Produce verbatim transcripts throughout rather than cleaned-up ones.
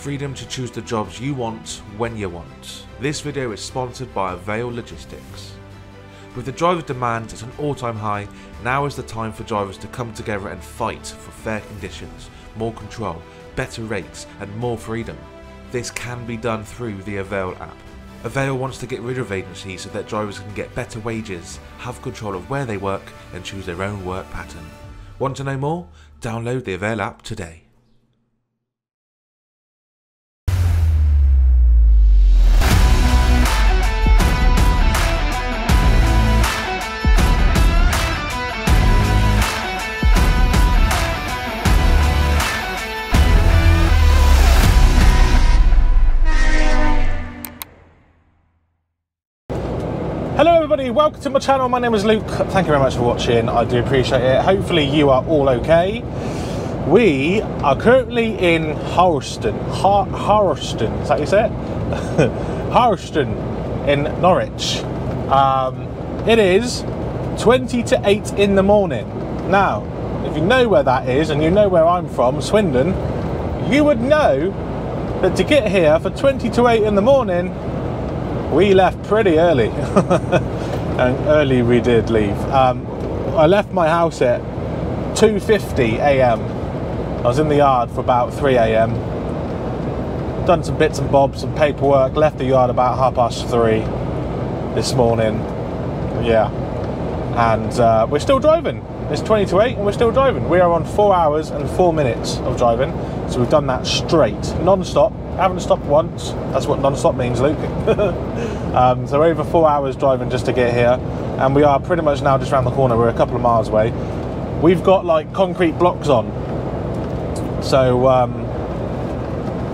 freedom to choose the jobs you want when you want. This video is sponsored by Avail Logistics. With the driver demand at an all-time high, now is the time for drivers to come together and fight for fair conditions, more control, better rates and more freedom. This can be done through the Avail app. Avail wants to get rid of agencies so that drivers can get better wages, have control of where they work and choose their own work pattern. Want to know more? Download the Avail app today. Hello everybody, welcome to my channel. My name is Luke. Thank you very much for watching. I do appreciate it. Hopefully you are all okay. We are currently in Harleston. Har Harleston, is that how you say it? Harleston in Norwich. Um, it is twenty to eight in the morning. Now, if you know where that is and you know where I'm from, Swindon, you would know that to get here for twenty to eight in the morning, we left pretty early, and early we did leave. Um, I left my house at two fifty a m I was in the yard for about three a m Done some bits and bobs, some paperwork, left the yard about half past three this morning. Yeah, and uh, we're still driving. It's twenty to eight and we're still driving. We are on four hours and four minutes of driving, so we've done that straight, non-stop. Haven't stopped once. That's what non-stop means, Luke. um, so over four hours driving just to get here, and we are pretty much now just around the corner. We're a couple of miles away. We've got like concrete blocks on, so um,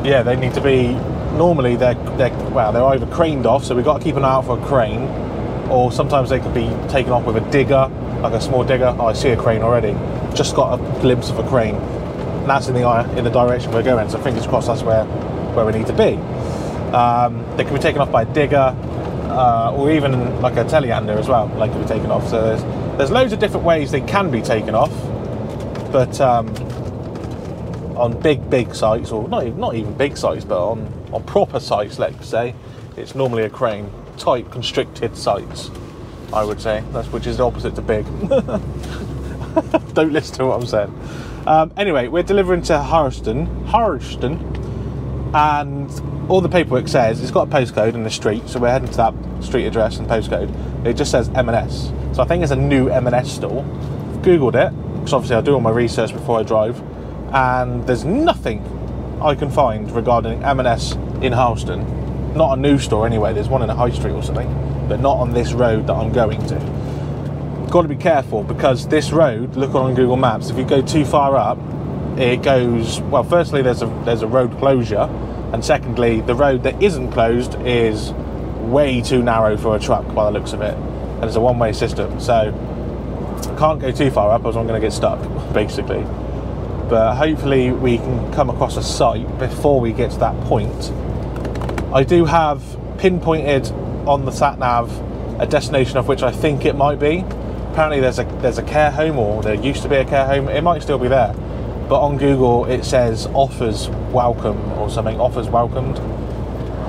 yeah, they need to be, normally they're, they're well, they're either craned off, so we've got to keep an eye out for a crane, or sometimes they could be taken off with a digger, like a small digger. Oh, I see a crane already. Just got a glimpse of a crane, and that's in the eye in the direction we're going. So fingers crossed, that's where. where we need to be. Um, they can be taken off by a digger, uh, or even like a telehandler as well, like can be taken off. So there's, there's loads of different ways they can be taken off, but um, on big, big sites, or not even, not even big sites, but on, on proper sites, let's say, it's normally a crane, tight, constricted sites, I would say, that's, which is the opposite to big. Don't listen to what I'm saying. Um, anyway, we're delivering to Harleston, Harleston, and all the paperwork says, it's got a postcode in the street, so we're heading to that street address and postcode. It just says M and S, so I think it's a new M and S store. I've googled it, because obviously I do all my research before I drive, and there's nothing I can find regarding M and S in Harleston. Not a new store anyway, there's one in a high street or something, but not on this road that I'm going to. Got to be careful, because this road, look on Google Maps, if you go too far up, it goes, well, firstly there's a there's a road closure, and secondly the road that isn't closed is way too narrow for a truck by the looks of it, and it's a one-way system, so can't go too far up or I'm going to get stuck basically. But hopefully we can come across a site before we get to that point. I do have pinpointed on the sat nav a destination of which I think it might be. Apparently there's a there's a care home, or there used to be a care home, it might still be there. But on Google it says offers welcome or something, offers welcomed,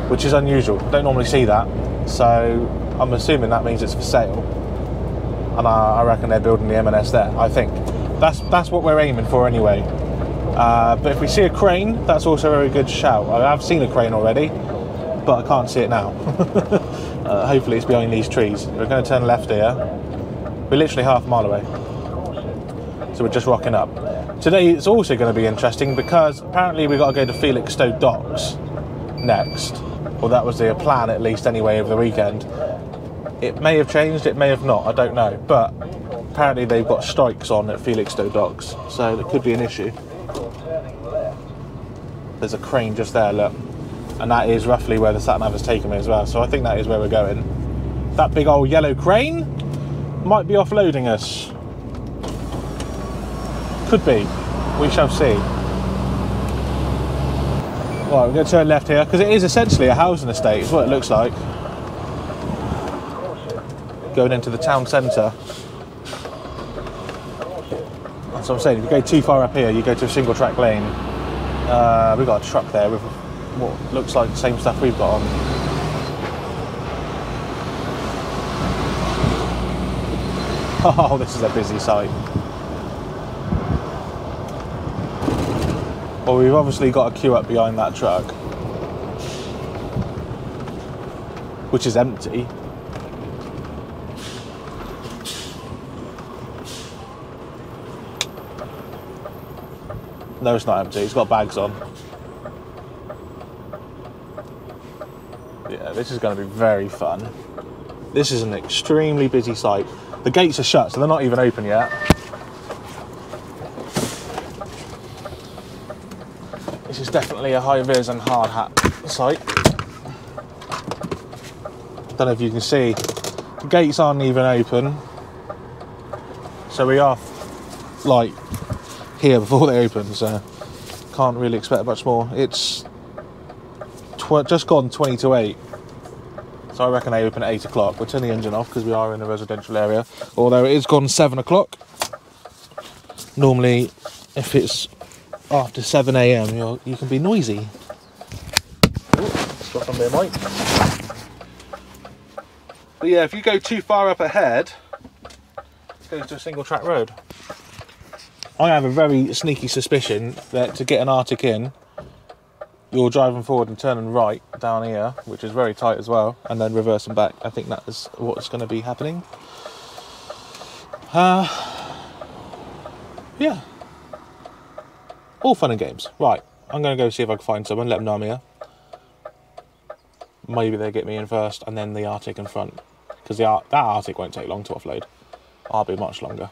which is unusual. Don't normally see that, so I'm assuming that means it's for sale, and I, I reckon they're building the M and S there. I think that's that's what we're aiming for anyway. Uh, but if we see a crane, that's also a very good shout. I have seen a crane already, but I can't see it now. uh, hopefully it's behind these trees. We're going to turn left here. We're literally half a mile away, so we're just rocking up. Today it's also going to be interesting because apparently we've got to go to Felixstowe Docks next. Well, that was the plan at least anyway over the weekend. It may have changed, it may have not, I don't know. But apparently they've got strikes on at Felixstowe Docks, so that could be an issue. There's a crane just there, look. And that is roughly where the sat-nav has taken me as well, so I think that is where we're going. That big old yellow crane might be offloading us. Could be. We shall see. Right, we're going to turn left here, because it is essentially a housing estate, is what it looks like. Going into the town centre. That's what I'm saying, if you go too far up here, you go to a single track lane. Uh, we've got a truck there with what looks like the same stuff we've got on. Oh, this is a busy site. Well, we've obviously got a queue up behind that truck, which is empty. No, it's not empty. It's got bags on. Yeah, this is going to be very fun. This is an extremely busy site. The gates are shut, so they're not even open yet. This is definitely a high vis and hard hat site. Don't know if you can see, the gates aren't even open. So we are like here before they open, so can't really expect much more. It's tw just gone twenty to eight. So I reckon they open at eight o'clock. We'll turn the engine off because we are in a residential area. Although it is gone seven o'clock. Normally, if it's after seven A M, you you can be noisy. Stop on there, Mike. But yeah, if you go too far up ahead, it goes to a single track road. I have a very sneaky suspicion that to get an Arctic in, you're driving forward and turning right down here, which is very tight as well, and then reversing back. I think that is what's going to be happening. Uh, yeah. All fun and games. Right, I'm going to go see if I can find someone, let them know I'm here. Maybe they'll get me in first, and then the Arctic in front. Because Ar that Arctic won't take long to offload. I'll be much longer.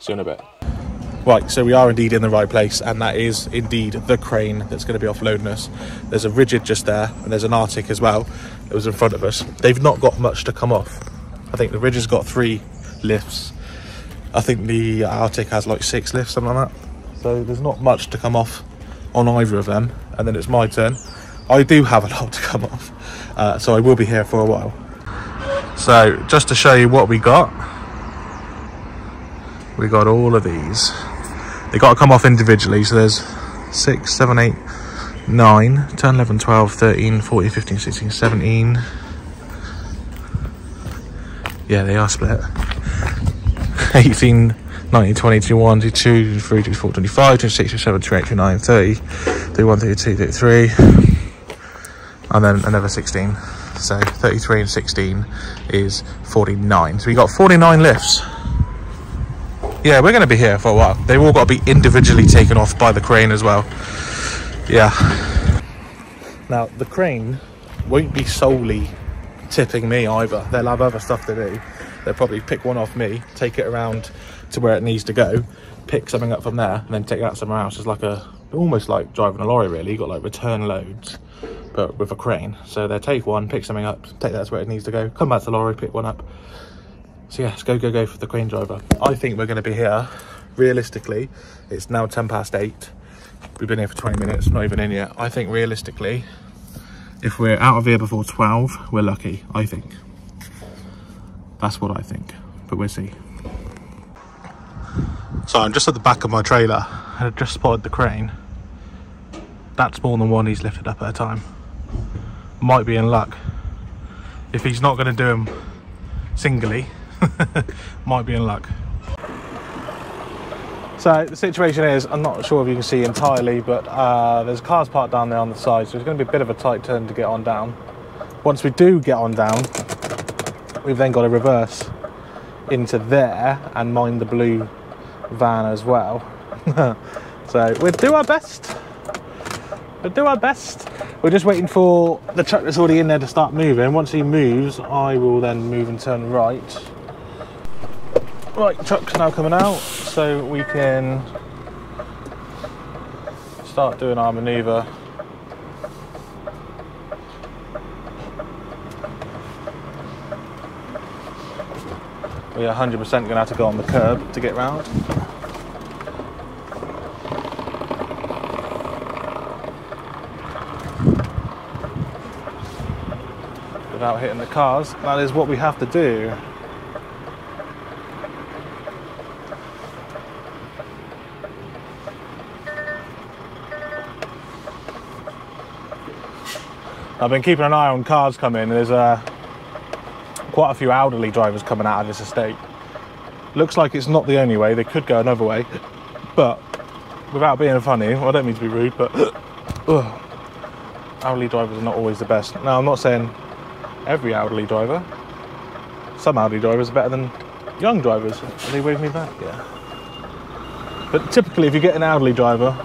See you in a bit. Right, so we are indeed in the right place, and that is indeed the crane that's going to be offloading us. There's a rigid just there, and there's an Arctic as well. It was in front of us. They've not got much to come off. I think the rigid's got three lifts. I think the Arctic has like six lifts, something like that. So there's not much to come off on either of them, and then it's my turn. I do have a lot to come off, uh, so I will be here for a while. So just to show you what we got, we got all of these. They got to come off individually, so there's six, seven, eight, nine, ten, eleven, twelve, thirteen, fourteen, fifteen, sixteen, seventeen. Yeah, they are split. eighteen, nineteen, twenty, twenty-one, twenty-two, twenty-three, twenty-four, twenty-five, twenty-six, twenty-seven, twenty-eight, twenty-nine, thirty, thirty-one, thirty-two, thirty-three, and then another sixteen. So thirty-three and sixteen is forty-nine. So we got forty-nine lifts. Yeah, we're going to be here for a while. They've all got to be individually taken off by the crane as well. Yeah. Now, the crane won't be solely tipping me either. They'll have other stuff to do. They'll probably pick one off me, take it around to where it needs to go, pick something up from there, and then take that somewhere else. It's like a, almost like driving a lorry, really. You've got like return loads, but with a crane. So they'll take one, pick something up, take that to where it needs to go, come back to the lorry, pick one up. So yes, go, go, go for the crane driver. I think we're going to be here, realistically, it's now ten past eight. We've been here for twenty minutes, not even in yet. I think realistically, if we're out of here before twelve, we're lucky, I think. That's what I think, but we'll see. So I'm just at the back of my trailer, and I've just spotted the crane. That's more than one he's lifted up at a time. Might be in luck. If he's not going to do them singly, might be in luck. So the situation is, I'm not sure if you can see entirely, but uh, there's cars parked down there on the side, so it's going to be a bit of a tight turn to get on down. Once we do get on down, we've then got to reverse into there and mind the blue van as well. So we'll do our best. We'll do our best. We're just waiting for the truck that's already in there to start moving. Once he moves, I will then move and turn right. Right, truck's now coming out, so we can start doing our manoeuvre. We're one hundred percent going to have to go on the curb to get round. Without hitting the cars, that is what we have to do. I've been keeping an eye on cars coming. There's uh, quite a few elderly drivers coming out of this estate. Looks like it's not the only way. They could go another way, but without being funny, well, I don't mean to be rude, but uh, elderly drivers are not always the best. Now, I'm not saying every elderly driver. Some elderly drivers are better than young drivers. Are they waving me back? Yeah. But typically, if you get an elderly driver,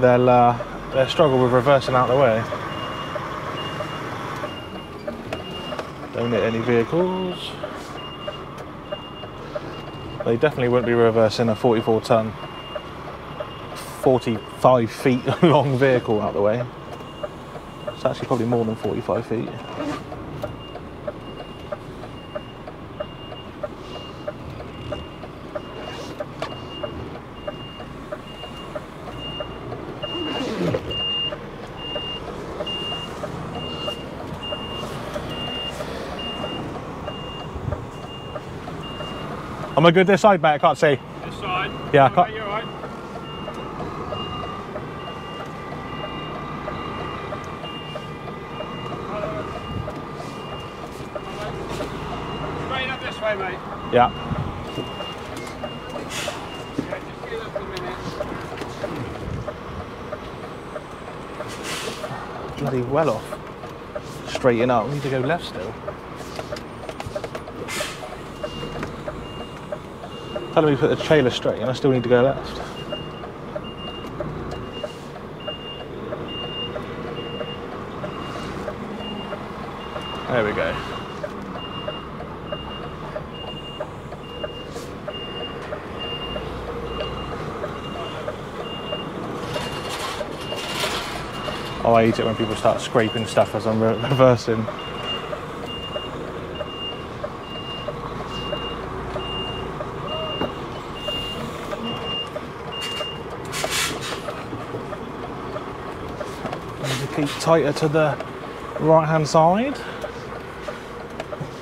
they'll uh, they'll struggle with reversing out the way. Don't hit any vehicles. They definitely wouldn't be reversing a forty-four ton, forty-five feet long vehicle out the way. It's actually probably more than forty-five feet. Am I good this side, mate? I can't see. This side? Yeah, I can't. Mate, you're all right. Straight up this way, mate. Yeah. Yeah, just give us a minute. Bloody well off. Straighten up. We need to go left still. Telling me to put the trailer straight and I still need to go left. There we go. Oh, I hate it when people start scraping stuff as I'm re reversing. Keep tighter to the right-hand side.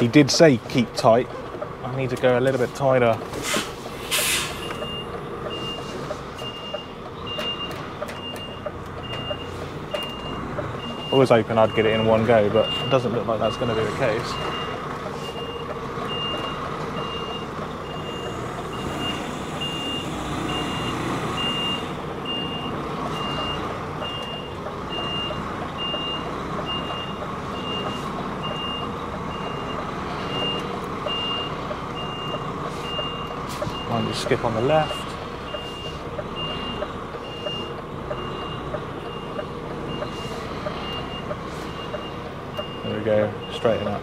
He did say keep tight. I need to go a little bit tighter. I was hoping I'd get it in one go, but it doesn't look like that's going to be the case. Skip on the left. There we go, straighten up.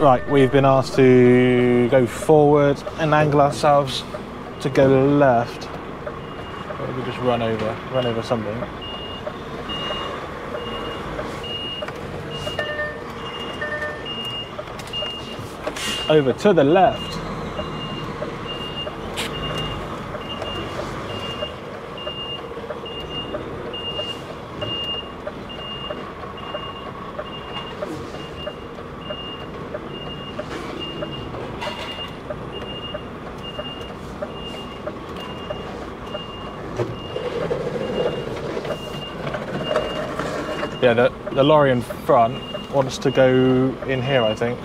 Right, we've been asked to go forward and angle ourselves to go left. Or we just run over, run over something. Over to the left. Yeah, the, the lorry in front wants to go in here, I think.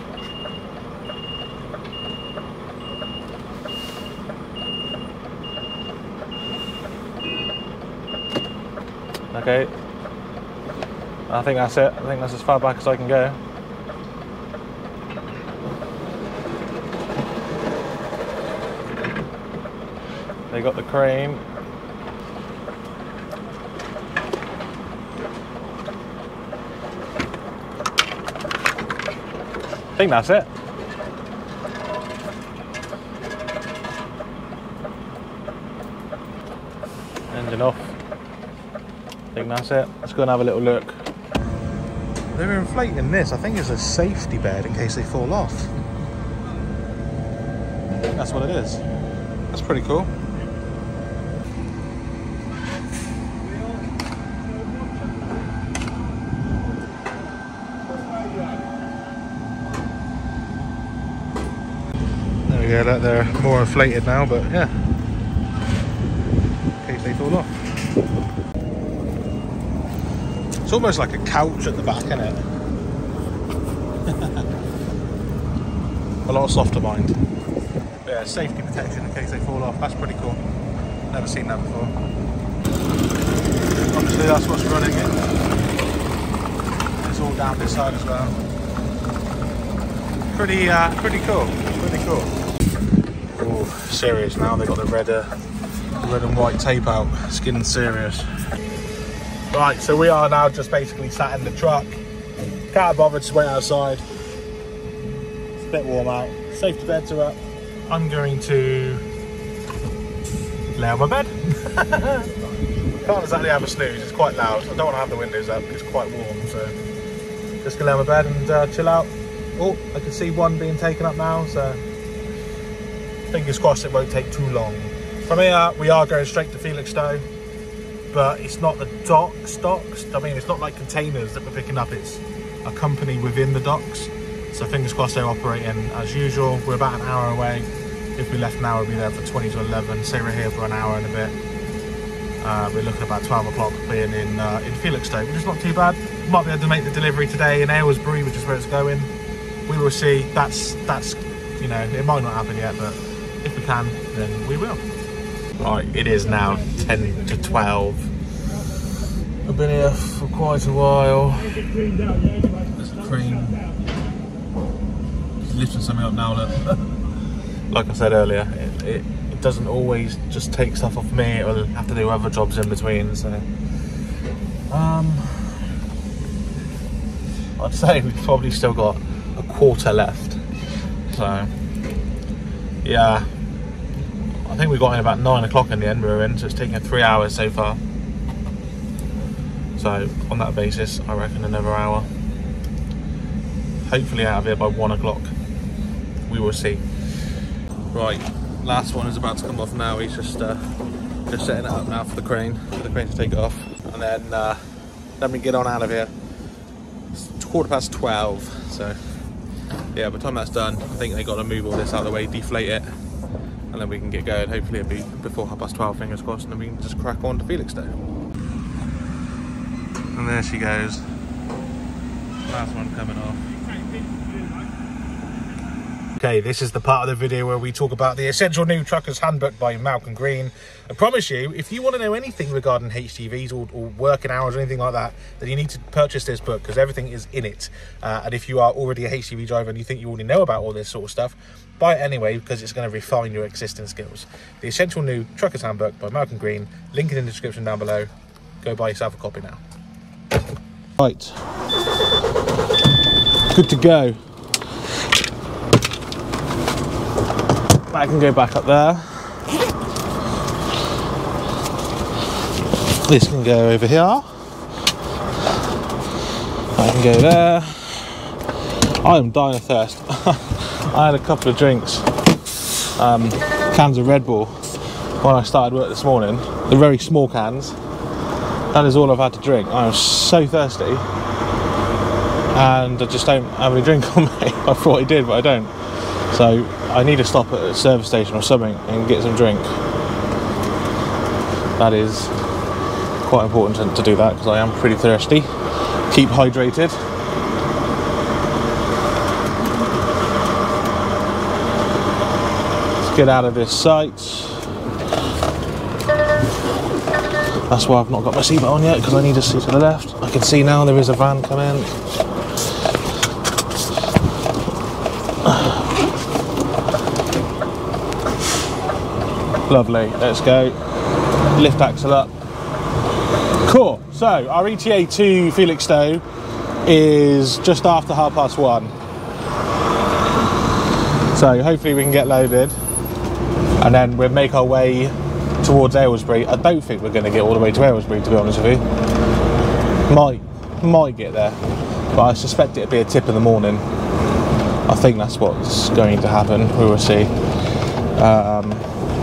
Okay. I think that's it. I think that's as far back as I can go. They got the crane. I think that's it. Engine off. think that's it. Let's go and have a little look. They're inflating this. I think it's a safety bed in case they fall off. That's what it is. That's pretty cool. There we go, look, they're more inflated now, but yeah, in case they fall off. It's almost like a couch at the back, isn't it? A lot softer mind. Yeah, safety protection in case they fall off. That's pretty cool. Never seen that before. Obviously, that's what's running it. It's all down this side as well. Pretty, uh, pretty cool. Pretty cool. Oh, serious now. They got the red, uh, red and white tape out. Skin serious. Right, so we are now just basically sat in the truck. Can't be bothered to wait outside. It's a bit warm out. Safety beds are up. I'm going to lay on my bed. Can't exactly have a snooze, it's quite loud. I don't want to have the windows up, it's quite warm, so just gonna lay on my bed and uh, chill out. Oh, I can see one being taken up now, so fingers crossed it won't take too long. From here, we are going straight to Felixstowe, but it's not the docks, docks. I mean, it's not like containers that we're picking up, it's a company within the docks. So fingers crossed they're operating as usual. We're about an hour away. If we left now, we'd be there for twenty to eleven. Say we're here for an hour and a bit. Uh, we're looking about twelve o'clock being in uh, in Felixstowe, which is not too bad. Might be able to make the delivery today in Aylesbury, which is where it's going. We will see. That's, that's you know, it might not happen yet, but if we can, then we will. Right, it is now ten to twelve. I've been here for quite a while. There's a cream. Lifting something up now, look. Like I said earlier, it, it, it doesn't always just take stuff off me, it'll have to do other jobs in between, so um I'd say we've probably still got a quarter left, so yeah, I think we got in about nine o'clock in the end we were in, so it's taken three hours so far, so on that basis I reckon another hour, hopefully out of here by one o'clock. We will see. Right, last one is about to come off now. He's just uh, just setting it up now for the crane, for the crane to take it off, and then uh, let me get on out of here. It's quarter past twelve, so yeah. By the time that's done, I think they got to move all this out of the way, deflate it, and then we can get going. Hopefully, it'll be before half past twelve. Fingers crossed, and then we can just crack on to Felixstowe. And there she goes. Last one coming off. Okay, this is the part of the video where we talk about the Essential New Truckers Handbook by Malcolm Green. I promise you, if you want to know anything regarding H G Vs or, or working hours or anything like that, then you need to purchase this book because everything is in it. Uh, and if you are already a H G V driver and you think you already know about all this sort of stuff, buy it anyway because it's going to refine your existing skills. The Essential New Truckers Handbook by Malcolm Green, link in the description down below. Go buy yourself a copy now. Right, good to go. I can go back up there. This can go over here. I can go there. I am dying of thirst. I had a couple of drinks, um, cans of Red Bull when I started work this morning. They're very small cans. That is all I've had to drink. I am so thirsty, and I just don't have any drink on me. I thought I did, but I don't. So I need to stop at a service station or something and get some drink. That is quite important to do that because I am pretty thirsty. Keep hydrated. Let's get out of this site. That's why I've not got my seatbelt on yet because I need to see to the left. I can see now there is a van coming in. Lovely, let's go. Lift axle up. Cool, so our E T A to Felixstowe is just after half past one. So hopefully we can get loaded and then we'll make our way towards Aylesbury. I don't think we're going to get all the way to Aylesbury, to be honest with you. Might, might get there, but I suspect it'll be a tip in the morning. I think that's what's going to happen, we will see. Um,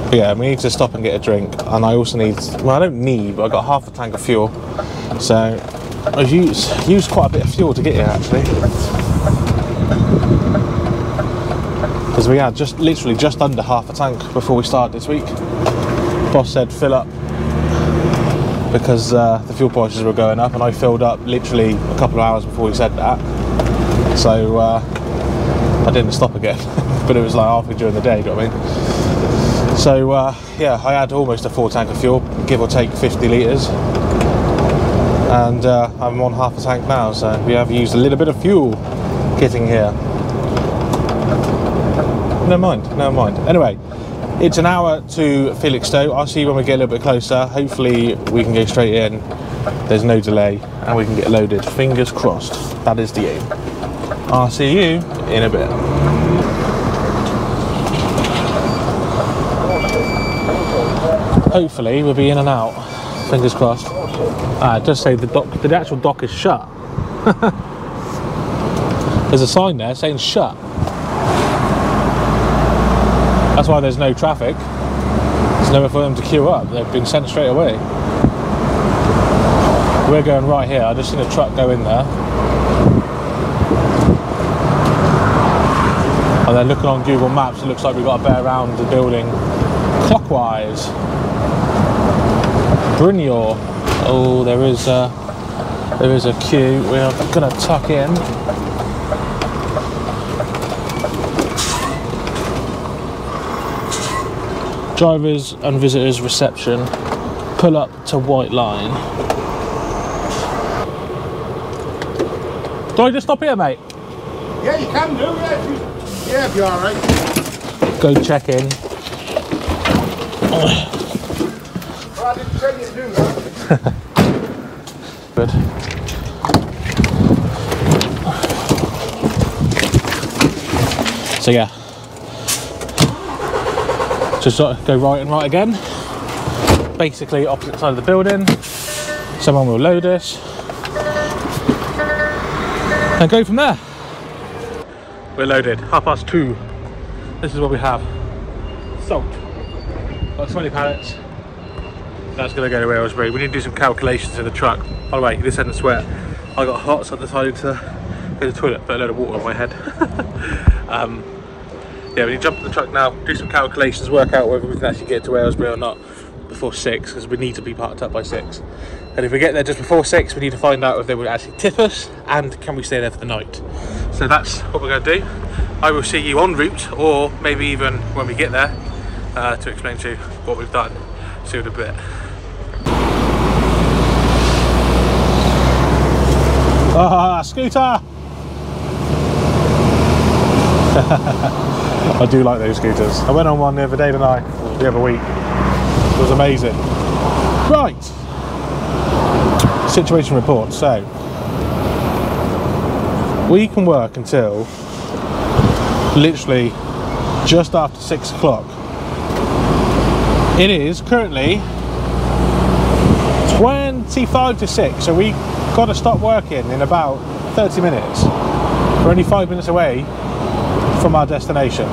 but yeah, we need to stop and get a drink, and I also need, well I don't need, but I got half a tank of fuel, so I've used, used quite a bit of fuel to get here actually. Because we had just literally just under half a tank before we started this week. Boss said fill up, because uh, the fuel prices were going up, and I filled up literally a couple of hours before he said that. So uh, I didn't stop again, but it was like halfway during the day, do you know what I mean? So uh, yeah, I had almost a full tank of fuel, give or take fifty litres, and uh, I'm on half a tank now, so we have used a little bit of fuel getting here. Never mind, never mind. Anyway. It's an hour to Felixstowe. I'll see you when we get a little bit closer. Hopefully we can go straight in, there's no delay, and we can get loaded. Fingers crossed, that is the aim. I'll see you in a bit. Hopefully we'll be in and out, fingers crossed. Ah, it does say the dock, the actual dock is shut. There's a sign there saying shut. That's why there's no traffic. There's nowhere for them to queue up. They've been sent straight away. We're going right here. I just seen a truck go in there. And then looking on Google Maps, it looks like we've got to bear around the building clockwise. Brynyor. Oh, there is a, there is a queue. We're going to tuck in. Drivers and visitors reception, pull up to white line. Do I just stop here, mate? Yeah, you can do, yeah. Yeah, if you're all right. Go check in. Oh. Well, I didn't tell you to do that. Good. So yeah. Just sort of go right and right again. Basically opposite side of the building. Someone will load us. And go from there. We're loaded, half past two. This is what we have. Salt. Got twenty pallets. That's gonna go to Aylesbury. We need to do some calculations in the truck. By the way, this hadn't sweat. I got hot, so I decided to go to the toilet, put a load of water on my head. um, Yeah, we need to jump in the truck now, do some calculations, work out whether we can actually get to Aylesbury or not before six, because we need to be parked up by six. And if we get there just before six, we need to find out if they would actually tip us and can we stay there for the night. So that's what we're going to do. I will see you en route, or maybe even when we get there, uh, to explain to you what we've done. See you in a bit. Ah, scooter! I do like those scooters. I went on one the other day, didn't I? The other week. It was amazing. Right. Situation report. So, we can work until literally just after six o'clock. It is currently twenty-five to six. So, we got to stop working in about thirty minutes. We're only five minutes away from our destination.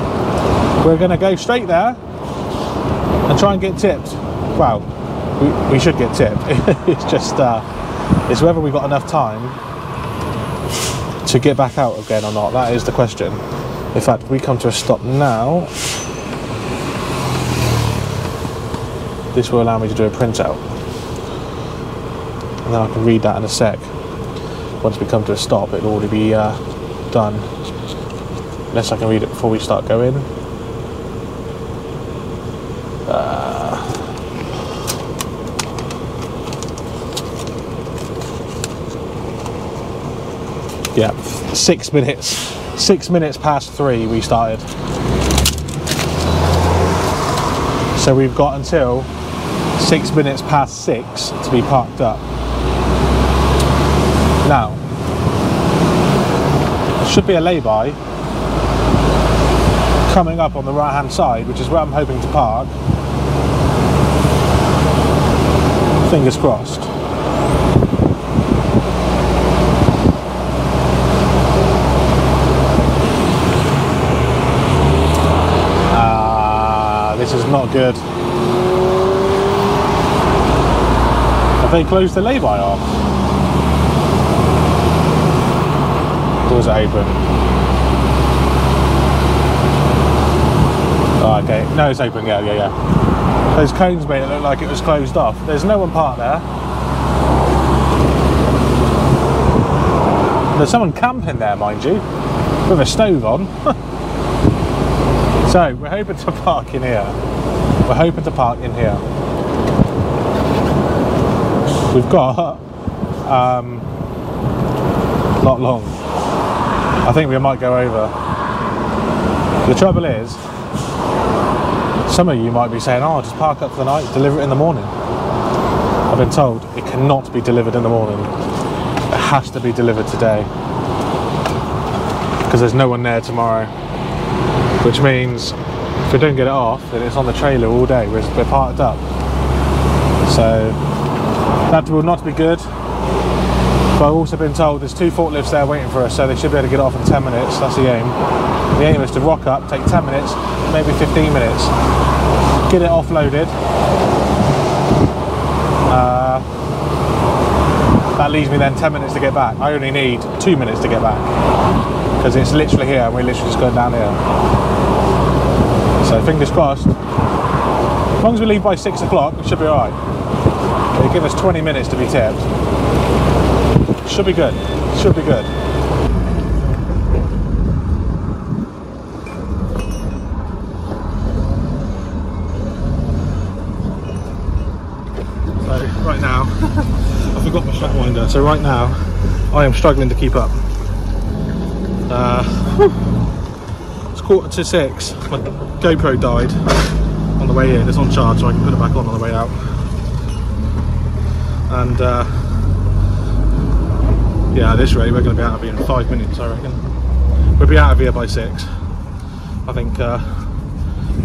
We're going to go straight there and try and get tipped. Well, we, we should get tipped. It's just uh, it's whether we've got enough time to get back out again or not. That is the question. In fact, we come to a stop now. This will allow me to do a printout, and then I can read that in a sec. Once we come to a stop, it'll already be uh, done. Unless I can read it before we start going. Uh, yeah, six minutes. Six minutes past three we started. So we've got until six minutes past six to be parked up. Now, it should be a lay-by coming up on the right hand side, which is where I'm hoping to park. Fingers crossed. not good. Have they closed the lay-by arm? Doors are open. Oh, okay. No, it's open. Yeah, yeah, yeah. Those cones made it look like it was closed off. There's no one parked there. There's someone camping there, mind you, with a stove on. So we're hoping to park in here. We're hoping to park in here. We've got um, not long. I think we might go over. The trouble is, some of you might be saying, "Oh, just park up for the night, deliver it in the morning." I've been told it cannot be delivered in the morning. It has to be delivered today because there's no one there tomorrow. Which means if we don't get it off, then it's on the trailer all day. We're, we're parked up. So that will not be good. But I've also been told there's two forklifts there waiting for us, so they should be able to get it off in ten minutes. That's the aim. The aim is to rock up, take ten minutes, maybe fifteen minutes. Get it offloaded. Uh, that leaves me then ten minutes to get back. I only need two minutes to get back, because it's literally here and we're literally just going down here. So fingers crossed. As long as we leave by six o'clock, it should be alright. They give us twenty minutes to be tipped. Should be good. Should be good. So right now, I forgot my strap winder. So right now, I am struggling to keep up. Uh, it's quarter to six. My GoPro died on the way in. It's on charge, so I can put it back on on the way out. And uh, yeah, at this rate, we're going to be out of here in five minutes, I reckon. We'll be out of here by six. I think uh,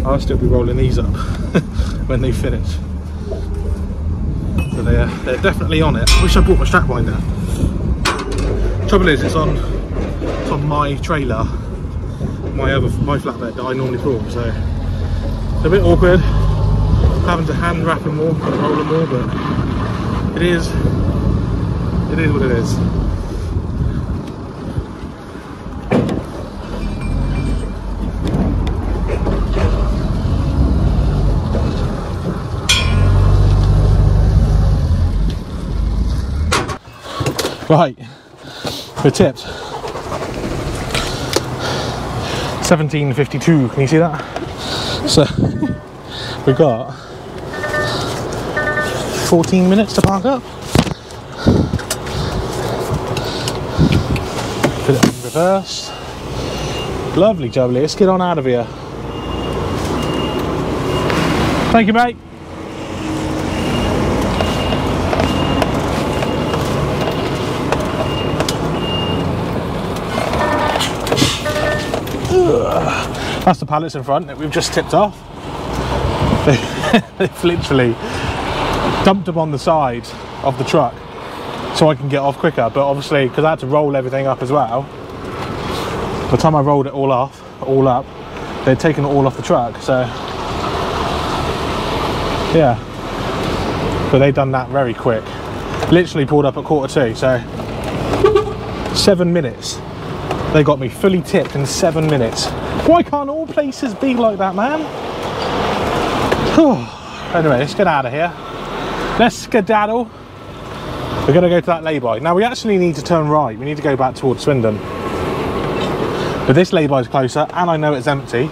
I'll still be rolling these up when they finish. But they're, they're definitely on it. I wish I brought my strap winder. Trouble is, it's on. on my trailer, my other my flatbed that I normally pull, so it's a bit awkward having to hand wrap them more, roll them more, but it is it is what it is. Right, we're tipped. seventeen fifty-two, can you see that? So we got fourteen minutes to park up. Put it in reverse. Lovely jubbly, let's get on out of here. Thank you, mate. That's the pallets in front that we've just tipped off. They've literally dumped them on the side of the truck so I can get off quicker, but obviously because I had to roll everything up as well, by the time I rolled it all off, all up, they'd taken it all off the truck, so yeah. But they've done that very quick. Literally pulled up at quarter two, so seven minutes. They got me fully tipped in seven minutes. Why can't all places be like that, man? Anyway, let's get out of here. Let's skedaddle. We're going to go to that lay-by. Now, we actually need to turn right. We need to go back towards Swindon. But this lay-by is closer, and I know it's empty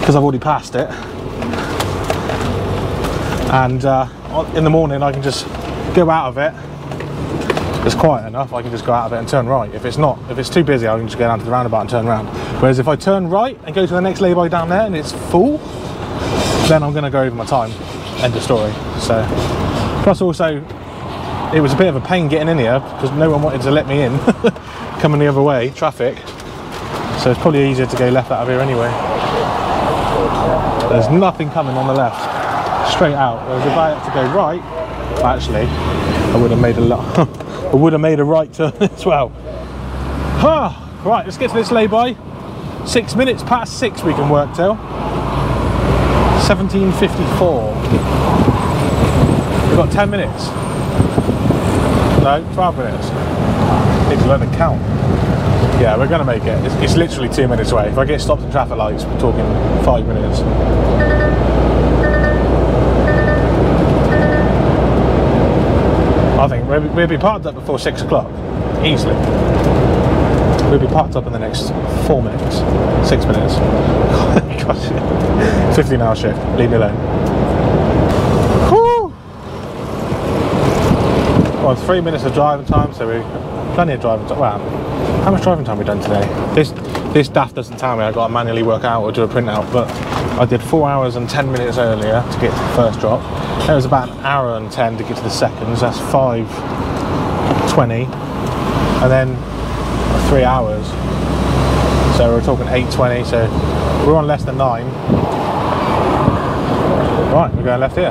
because I've already passed it. And uh, in the morning, I can just go out of it. It's quiet enough, I can just go out of it and turn right. If it's not, if it's too busy, I can just go down to the roundabout and turn around. Whereas if I turn right and go to the next lay-by down there and it's full, then I'm going to go over my time. End of story. So, plus also, it was a bit of a pain getting in here because no one wanted to let me in. Coming the other way, traffic. So it's probably easier to go left out of here anyway. There's nothing coming on the left. Straight out. I was about to go right. Actually, I would have made a lot. I would have made a right turn as well. Ah, right, let's get to this lay-by. Six minutes past six we can work till. seventeen fifty-four. We've got ten minutes. No, twelve minutes. Need to learn to count. Yeah, we're gonna make it. It's, it's literally two minutes away. If I get stopped at traffic lights, we're talking five minutes. I think we'll, we'll be parked up before six o'clock, easily. We'll be parked up in the next four minutes, six minutes. Gosh, fifteen hour shift, leave me alone. Whew. Well, three minutes of driving time, so we've got plenty of driving time. Wow, how much driving time have we done today? This this D A F doesn't tell me, I've got to manually work out or do a printout, but I did four hours and ten minutes earlier to get to the first drop. It was about an hour and ten to get to the second, so that's five twenty, and then three hours, so we're talking eight twenty, so we're on less than nine. Right, we're going left here.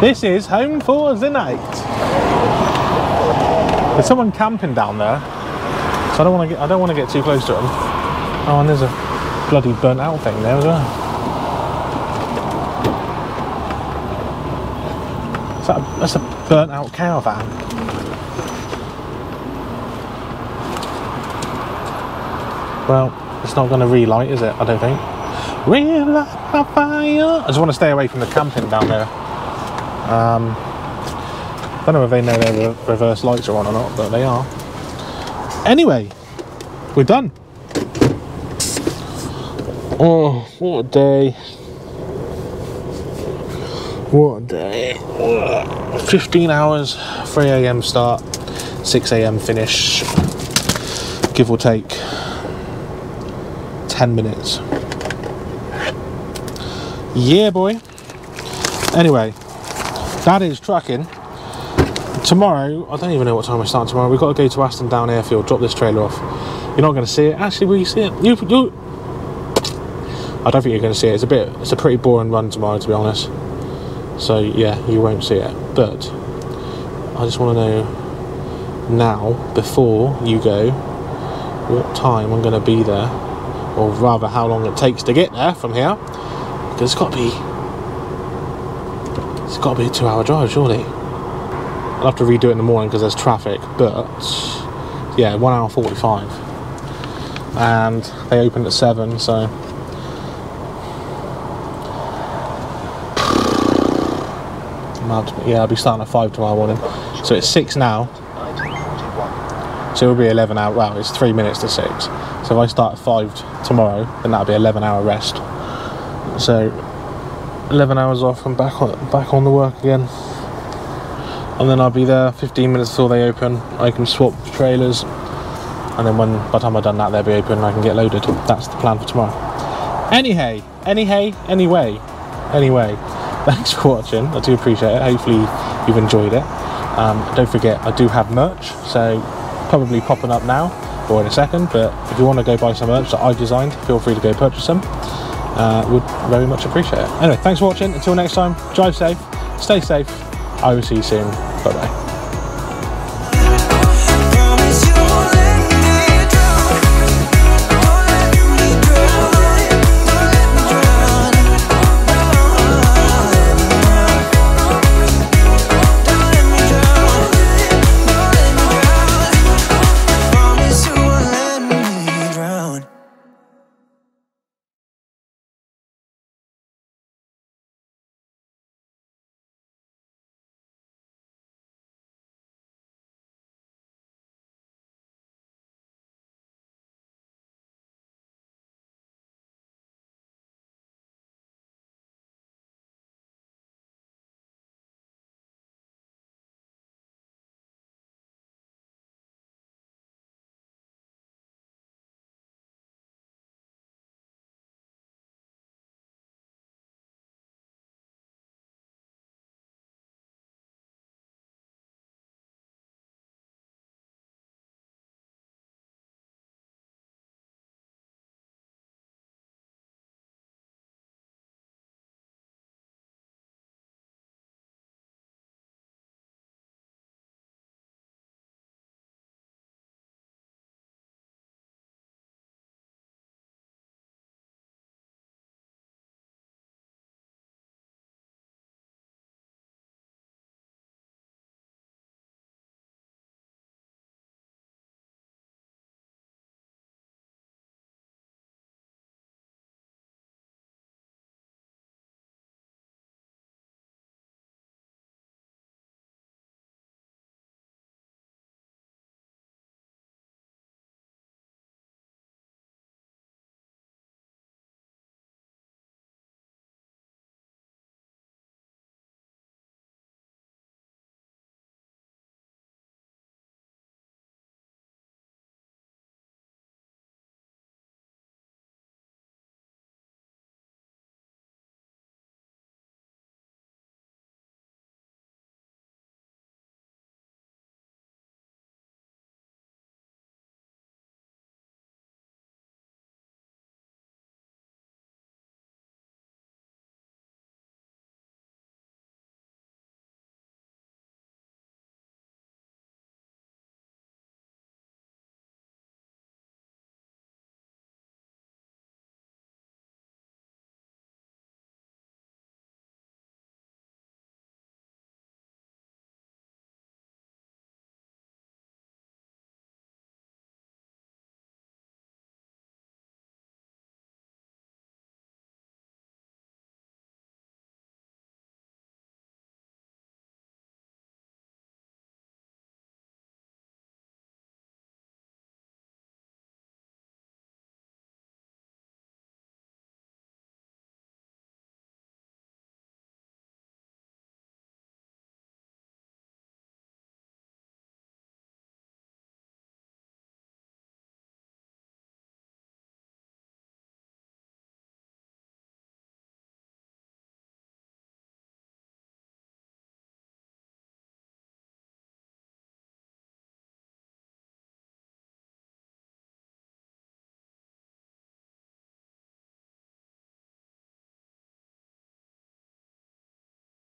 This is home for the night. There's someone camping down there, so I don't want to get I don't want to get too close to them. Oh, and there's a bloody burnt out thing there as well. Is that a, that's a burnt out caravan. Well, it's not going to relight, is it? I don't think. Relight my fire. I just want to stay away from the camping down there. Um, I don't know if they know their reverse lights are on or not, but they are. Anyway, we're done. Oh, what a day. What a day. fifteen hours, three A M start, six A M finish, give or take ten minutes. Yeah, boy. Anyway, that is trucking. Tomorrow, I don't even know what time we start tomorrow. We've got to go to Aston Down Airfield, drop this trailer off. You're not going to see it. Actually, will you see it? You, you. I don't think you're going to see it. It's a bit. It's a pretty boring run tomorrow, to be honest. So yeah, you won't see it, but I just want to know now, before you go, what time I'm going to be there, or rather how long it takes to get there from here, because it's got to be, it's got to be a two hour drive surely. I'll have to redo it in the morning because there's traffic, but yeah, one hour forty-five, and they opened at seven, so yeah, I'll be starting at five tomorrow morning, so it's six now, so it'll be eleven hours. Well, it's three minutes to six, so if I start at five tomorrow, then that'll be eleven hour rest, so eleven hours off and back on back on the work again, and then I'll be there fifteen minutes before they open. I can swap trailers, and then when by the time I've done that, they'll be open and I can get loaded. That's the plan for tomorrow. Anyhow, anyhow, anyway, anyway, thanks for watching. I do appreciate it. Hopefully you've enjoyed it. Um, don't forget, I do have merch, so probably popping up now or in a second, but if you want to go buy some merch that I've designed, feel free to go purchase some. Uh, would very much appreciate it. Anyway, thanks for watching. Until next time, drive safe, stay safe. I will see you soon. Bye bye.